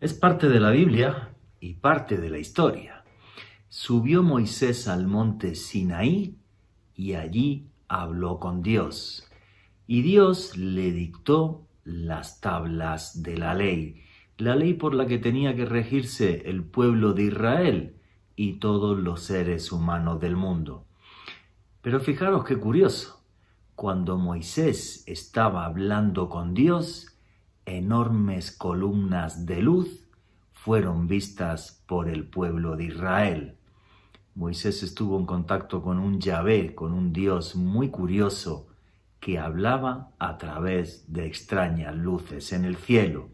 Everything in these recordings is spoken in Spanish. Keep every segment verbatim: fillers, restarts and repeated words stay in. Es parte de la Biblia y parte de la historia. Subió Moisés al monte Sinaí y allí habló con Dios. Y Dios le dictó las tablas de la ley, la ley por la que tenía que regirse el pueblo de Israel y todos los seres humanos del mundo. Pero fijaros qué curioso, cuando Moisés estaba hablando con Dios, enormes columnas de luz fueron vistas por el pueblo de Israel. Moisés estuvo en contacto con un Yahvé, con un Dios muy curioso, que hablaba a través de extrañas luces en el cielo.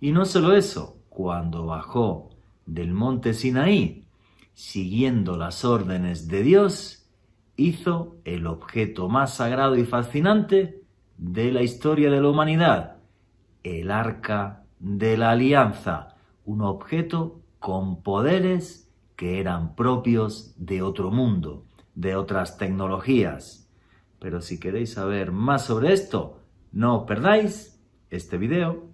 Y no solo eso, cuando bajó del monte Sinaí, siguiendo las órdenes de Dios, hizo el objeto más sagrado y fascinante de la historia de la humanidad, el Arca de la Alianza, un objeto con poderes que eran propios de otro mundo, de otras tecnologías. Pero si queréis saber más sobre esto, no os perdáis este video.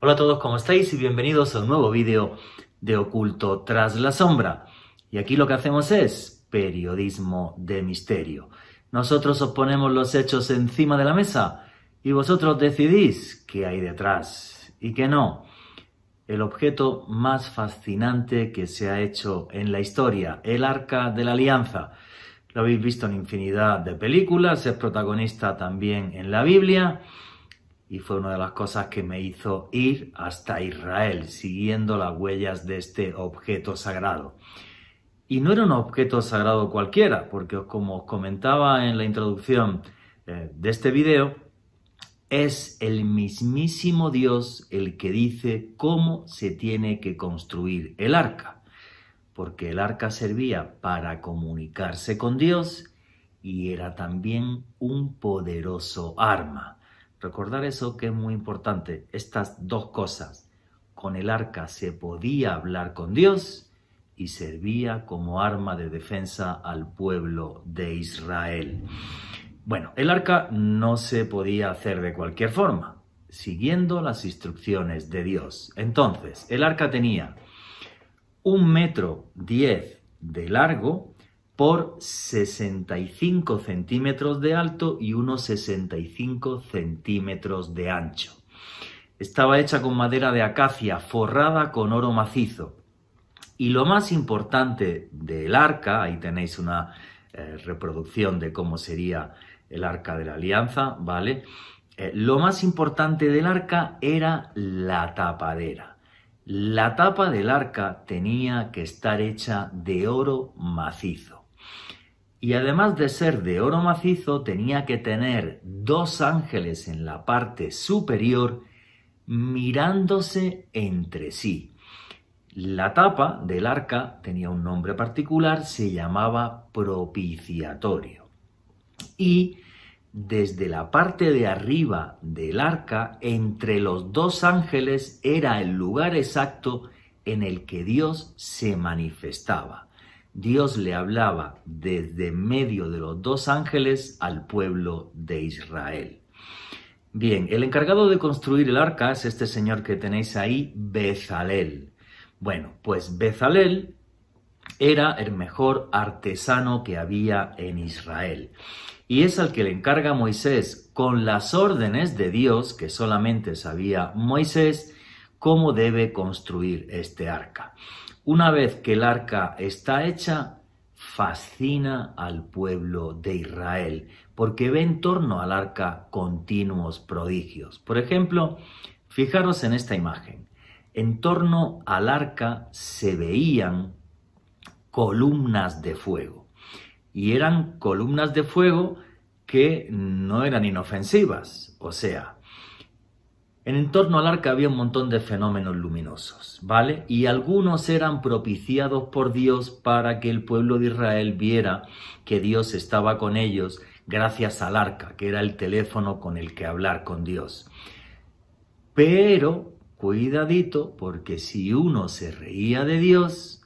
Hola a todos, ¿cómo estáis? Y bienvenidos a un nuevo vídeo de Oculto tras la sombra. Y aquí lo que hacemos es periodismo de misterio. Nosotros os ponemos los hechos encima de la mesa y vosotros decidís qué hay detrás y qué no. El objeto más fascinante que se ha hecho en la historia, el Arca de la Alianza. Lo habéis visto en infinidad de películas, es protagonista también en la Biblia y fue una de las cosas que me hizo ir hasta Israel, siguiendo las huellas de este objeto sagrado. Y no era un objeto sagrado cualquiera, porque como os comentaba en la introducción de este video, es el mismísimo Dios el que dice cómo se tiene que construir el arca, porque el arca servía para comunicarse con Dios y era también un poderoso arma. Recordar eso, que es muy importante, estas dos cosas. Con el arca se podía hablar con Dios y servía como arma de defensa al pueblo de Israel. Bueno, el arca no se podía hacer de cualquier forma, siguiendo las instrucciones de Dios. Entonces, el arca tenía un metro diez de largo por sesenta y cinco centímetros de alto y unos sesenta y cinco centímetros de ancho. Estaba hecha con madera de acacia forrada con oro macizo. Y lo más importante del arca, ahí tenéis una eh, reproducción de cómo sería el Arca de la Alianza, ¿vale? Eh, lo más importante del arca era la tapadera. La tapa del arca tenía que estar hecha de oro macizo. Y además de ser de oro macizo, tenía que tener dos ángeles en la parte superior mirándose entre sí. La tapa del arca tenía un nombre particular, se llamaba propiciatorio. Y desde la parte de arriba del arca, entre los dos ángeles, era el lugar exacto en el que Dios se manifestaba. Dios le hablaba desde medio de los dos ángeles al pueblo de Israel. Bien, el encargado de construir el arca es este señor que tenéis ahí, Bezalel. Bueno, pues Bezalel era el mejor artesano que había en Israel y es al que le encarga Moisés, con las órdenes de Dios que solamente sabía Moisés, cómo debe construir este arca. Una vez que el arca está hecha, fascina al pueblo de Israel porque ve en torno al arca continuos prodigios. Por ejemplo, fijaros en esta imagen. En torno al arca se veían columnas de fuego y eran columnas de fuego que no eran inofensivas, o sea, en torno al arca había un montón de fenómenos luminosos, ¿vale? Y algunos eran propiciados por Dios para que el pueblo de Israel viera que Dios estaba con ellos gracias al arca, que era el teléfono con el que hablar con Dios. Pero cuidadito, porque si uno se reía de Dios,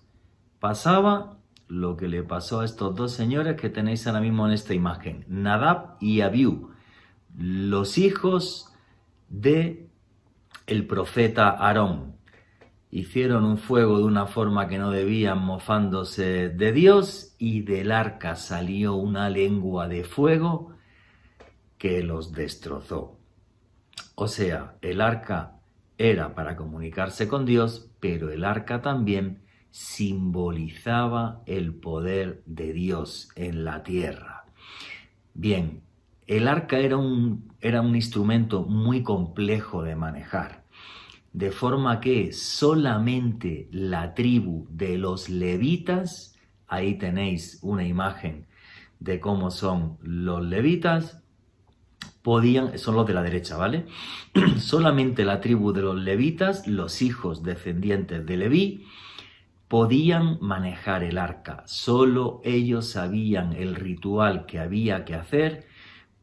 pasaba lo que le pasó a estos dos señores que tenéis ahora mismo en esta imagen, Nadab y Abiú, los hijos de el profeta Aarón. Hicieron un fuego de una forma que no debían, mofándose de Dios, y del arca salió una lengua de fuego que los destrozó. O sea, el arca era para comunicarse con Dios, pero el arca también simbolizaba el poder de Dios en la tierra. Bien, el arca era un, era un instrumento muy complejo de manejar, de forma que solamente la tribu de los levitas, ahí tenéis una imagen de cómo son los levitas, podían, son los de la derecha, ¿vale? Solamente la tribu de los levitas, los hijos descendientes de Leví, podían manejar el arca. Solo ellos sabían el ritual que había que hacer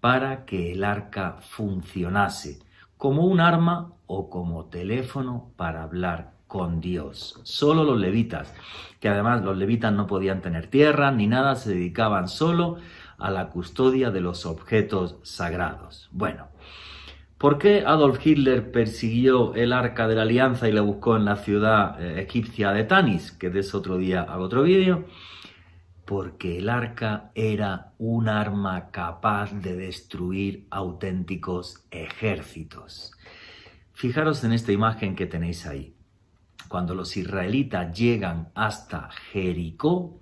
para que el arca funcionase como un arma o como teléfono para hablar con Dios. Solo los levitas, que además los levitas no podían tener tierra ni nada, se dedicaban solo a la custodia de los objetos sagrados. Bueno, ¿por qué Adolf Hitler persiguió el Arca de la Alianza y la buscó en la ciudad egipcia de Tanis? Que de eso otro día hago otro vídeo. Porque el arca era un arma capaz de destruir auténticos ejércitos. Fijaros en esta imagen que tenéis ahí. Cuando los israelitas llegan hasta Jericó,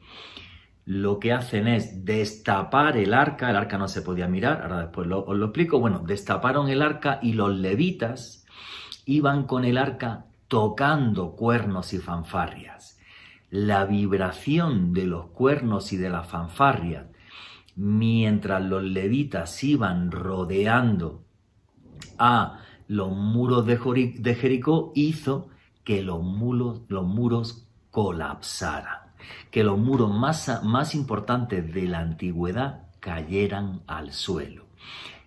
lo que hacen es destapar el arca. El arca no se podía mirar, ahora después lo, os lo explico. Bueno, destaparon el arca y los levitas iban con el arca tocando cuernos y fanfarrias. La vibración de los cuernos y de las fanfarrias, mientras los levitas iban rodeando a los muros de Jericó, hizo que los muros, los muros colapsaran, que los muros más, más importantes de la antigüedad cayeran al suelo.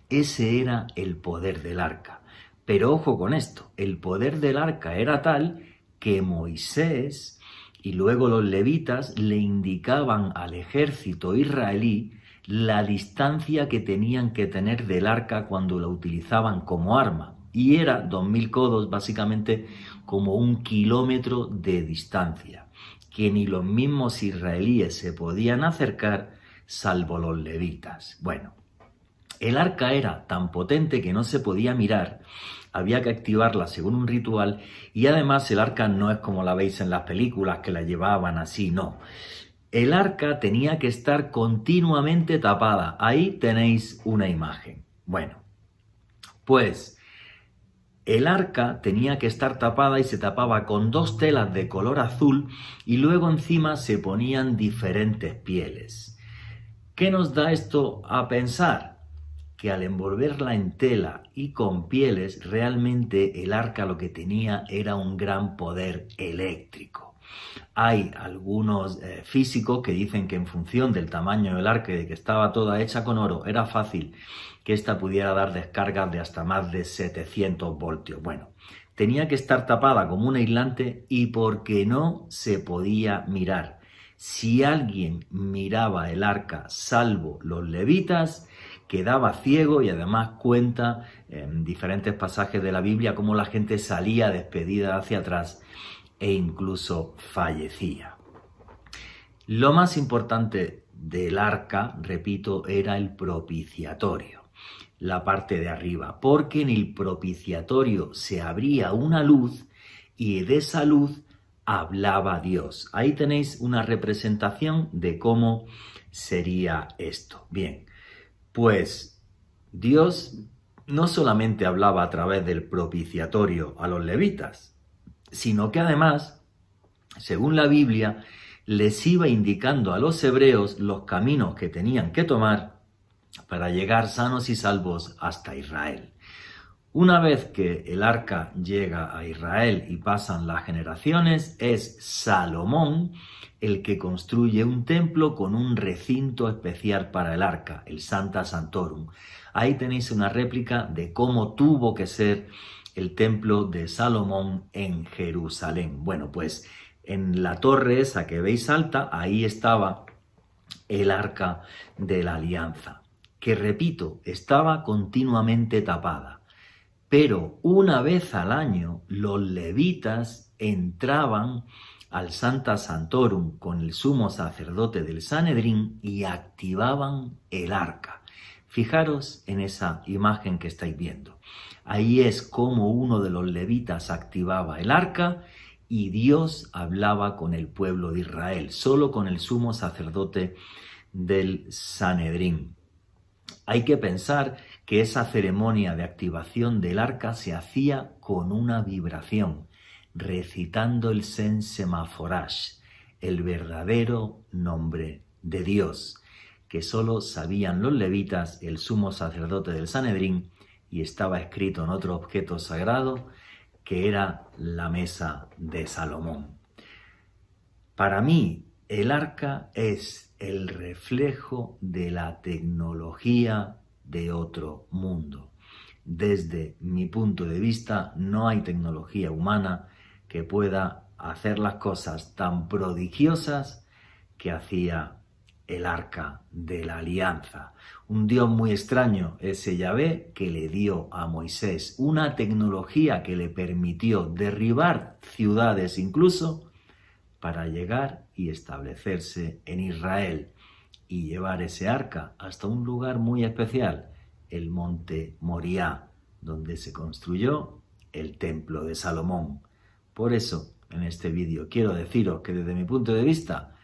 Ese era el poder del arca. Pero ojo con esto, el poder del arca era tal que Moisés y luego los levitas le indicaban al ejército israelí la distancia que tenían que tener del arca cuando la utilizaban como arma. Y era dos mil codos, básicamente como un kilómetro de distancia, que ni los mismos israelíes se podían acercar, salvo los levitas. Bueno, el arca era tan potente que no se podía mirar, había que activarla según un ritual, y además el arca no es como la veis en las películas, que la llevaban así, no. El arca tenía que estar continuamente tapada. Ahí tenéis una imagen. Bueno, pues el arca tenía que estar tapada y se tapaba con dos telas de color azul y luego encima se ponían diferentes pieles. ¿Qué nos da esto a pensar? Que al envolverla en tela y con pieles, realmente el arca lo que tenía era un gran poder eléctrico. Hay algunos eh, físicos que dicen que en función del tamaño del arca y de que estaba toda hecha con oro, era fácil que ésta pudiera dar descargas de hasta más de setecientos voltios. Bueno, tenía que estar tapada como un aislante y porque no se podía mirar. Si alguien miraba el arca, salvo los levitas, quedaba ciego, y además cuenta en diferentes pasajes de la Biblia cómo la gente salía despedida hacia atrás e incluso fallecía. Lo más importante del arca, repito, era el propiciatorio, la parte de arriba, porque en el propiciatorio se abría una luz y de esa luz hablaba Dios. Ahí tenéis una representación de cómo sería esto. Bien, pues Dios no solamente hablaba a través del propiciatorio a los levitas, sino que además, según la Biblia, les iba indicando a los hebreos los caminos que tenían que tomar para llegar sanos y salvos hasta Israel. Una vez que el arca llega a Israel y pasan las generaciones, es Salomón el que construye un templo con un recinto especial para el arca, el Santa Santorum. Ahí tenéis una réplica de cómo tuvo que ser el templo de Salomón en Jerusalén. Bueno, pues en la torre esa que veis alta, ahí estaba el Arca de la Alianza, que repito, estaba continuamente tapada. Pero una vez al año los levitas entraban al Santa Santorum con el sumo sacerdote del Sanedrín y activaban el arca. Fijaros en esa imagen que estáis viendo. Ahí es como uno de los levitas activaba el arca y Dios hablaba con el pueblo de Israel, solo con el sumo sacerdote del Sanedrín. Hay que pensar que esa ceremonia de activación del arca se hacía con una vibración, recitando el Shem HaMephorash, el verdadero nombre de Dios, que solo sabían los levitas, el sumo sacerdote del Sanedrín, y estaba escrito en otro objeto sagrado, que era la mesa de Salomón. Para mí, el arca es el reflejo de la tecnología de otro mundo. Desde mi punto de vista, no hay tecnología humana que pueda hacer las cosas tan prodigiosas que hacía el Arca de la Alianza. Un Dios muy extraño, ese Yahvé, que le dio a Moisés una tecnología que le permitió derribar ciudades incluso para llegar y establecerse en Israel y llevar ese arca hasta un lugar muy especial, el Monte Moriá, donde se construyó el Templo de Salomón. Por eso, en este vídeo quiero deciros que desde mi punto de vista,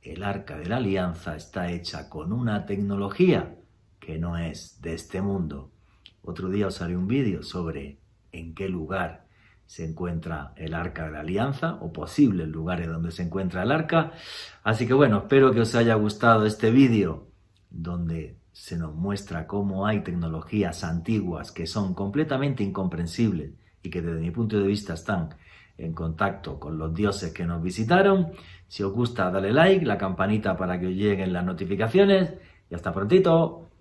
el Arca de la Alianza está hecha con una tecnología que no es de este mundo. Otro día os haré un vídeo sobre en qué lugar se encuentra el Arca de la Alianza o posibles lugares donde se encuentra el Arca. Así que bueno, espero que os haya gustado este vídeo donde se nos muestra cómo hay tecnologías antiguas que son completamente incomprensibles y que desde mi punto de vista están en contacto con los dioses que nos visitaron. Si os gusta, dale like, la campanita para que os lleguen las notificaciones. Y hasta prontito.